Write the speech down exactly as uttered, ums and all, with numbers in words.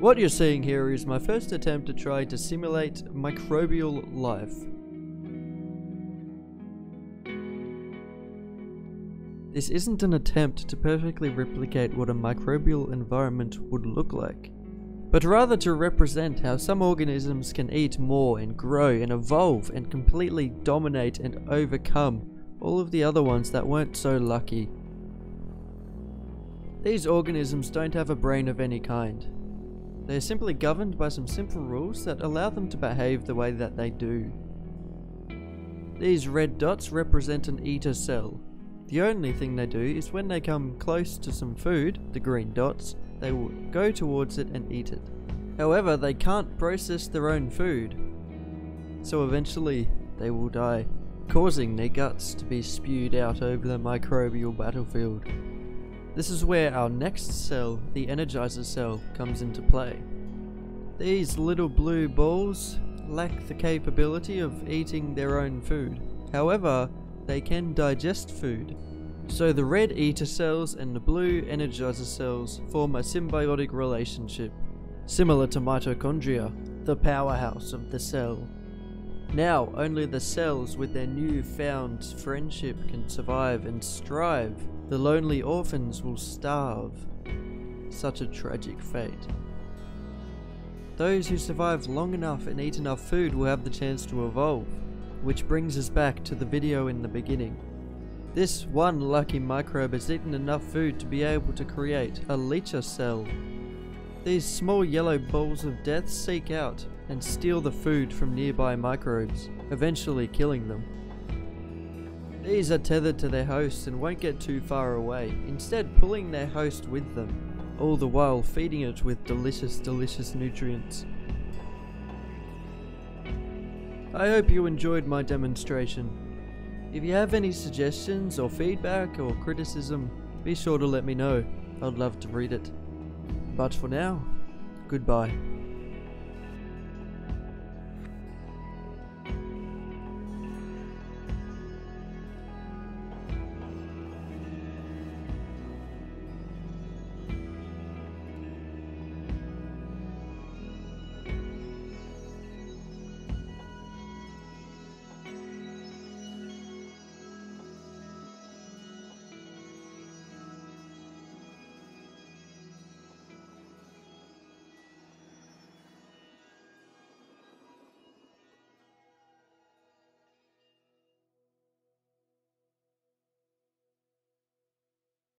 What you're seeing here is my first attempt to try to simulate microbial life. This isn't an attempt to perfectly replicate what a microbial environment would look like, but rather to represent how some organisms can eat more and grow and evolve and completely dominate and overcome all of the other ones that weren't so lucky. These organisms don't have a brain of any kind. They are simply governed by some simple rules that allow them to behave the way that they do. These red dots represent an eater cell. The only thing they do is when they come close to some food, the green dots, they will go towards it and eat it. However, they can't process their own food, so eventually they will die, causing their guts to be spewed out over the microbial battlefield. This is where our next cell, the energizer cell, comes into play. These little blue balls lack the capability of eating their own food. However, they can digest food. So the red eater cells and the blue energizer cells form a symbiotic relationship, similar to mitochondria, the powerhouse of the cell. Now only the cells with their newfound friendship can survive and strive. The lonely orphans will starve. Such a tragic fate. Those who survive long enough and eat enough food will have the chance to evolve. Which brings us back to the video in the beginning. This one lucky microbe has eaten enough food to be able to create a leecher cell. These small yellow balls of death seek out and steal the food from nearby microbes, eventually killing them. These are tethered to their hosts and won't get too far away, instead pulling their host with them, all the while feeding it with delicious, delicious nutrients. I hope you enjoyed my demonstration. If you have any suggestions or feedback or criticism, be sure to let me know. I'd love to read it. But for now, goodbye.